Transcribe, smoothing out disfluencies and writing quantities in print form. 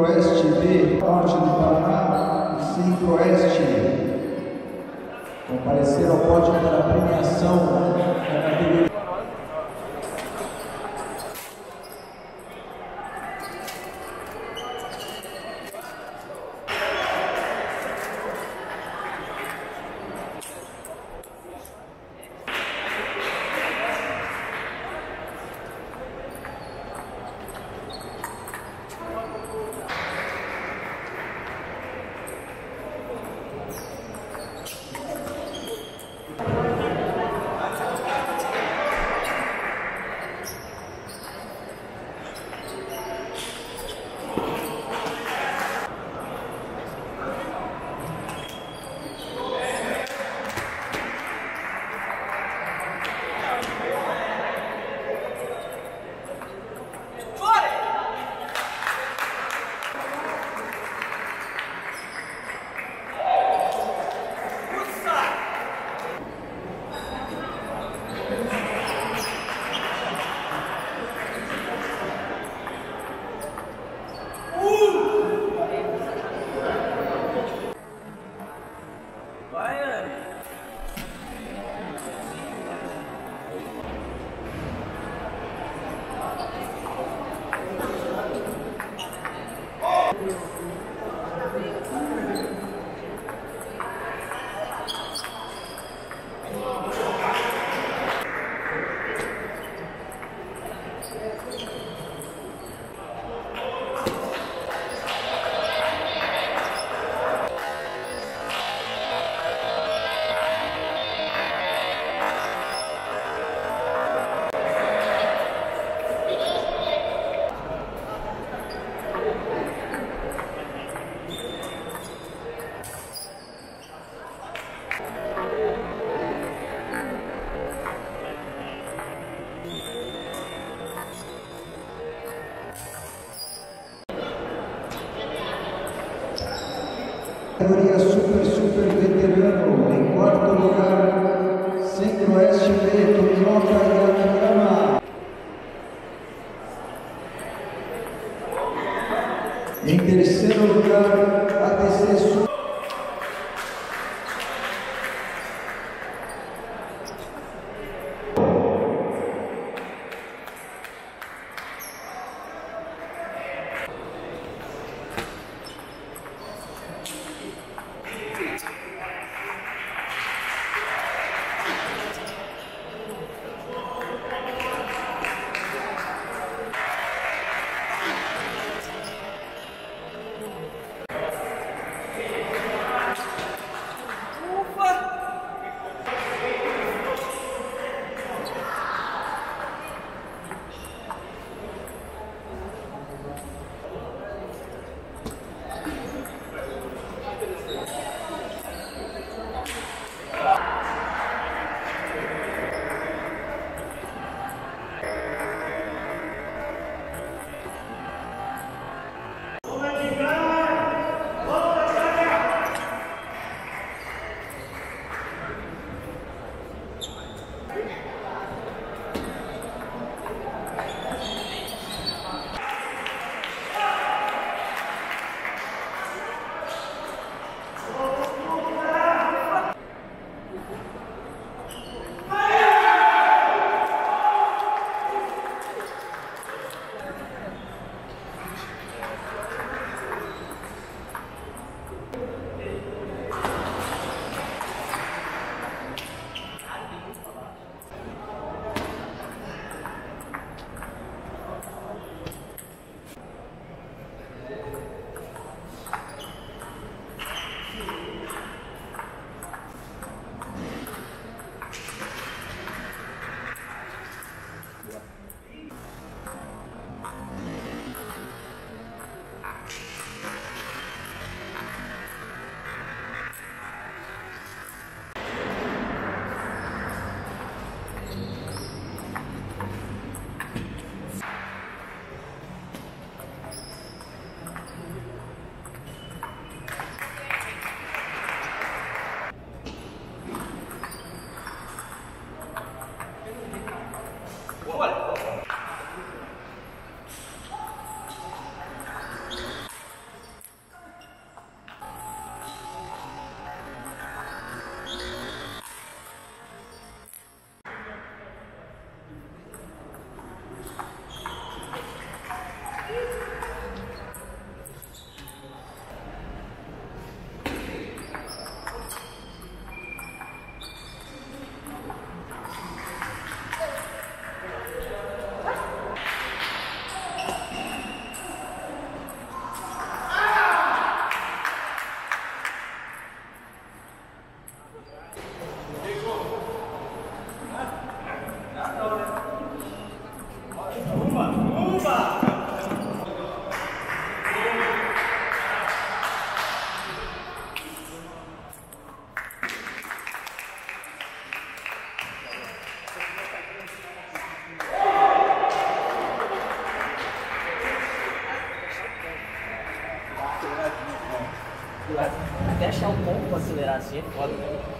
5 oeste B, norte do Paraná, e 5 oeste E. Compareceram ao pódio para a premiação da categoria. Categoria super veterano, em 4º lugar, Centro-Oeste B, Tomioca e Akiyama. Em 3º lugar, ADC Sul. Até achar um pouco acelerado assim é foda, né?